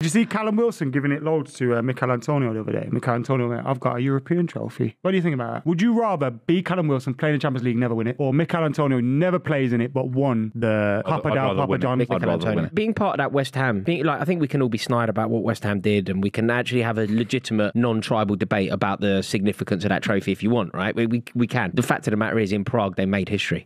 Did you see Callum Wilson giving it loads to Michail Antonio the other day? Michail Antonio went, "I've got a European trophy." What do you think about that? Would you rather be Callum Wilson, play in the Champions League, never win it, or Michail Antonio never plays in it but won the Papa Diamonds? Being part of that West Ham, I think we can all be snide about what West Ham did, and we can actually have a legitimate non-tribal debate about the significance of that trophy if you want, right? We can. The fact of the matter is, in Prague, they made history.